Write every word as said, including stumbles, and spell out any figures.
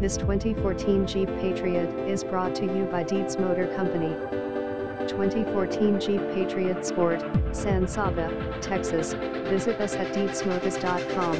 This twenty fourteen Jeep Patriot is brought to you by Deeds Motor Company. twenty fourteen Jeep Patriot Sport, San Saba, Texas. Visit us at Deeds Motors dot com.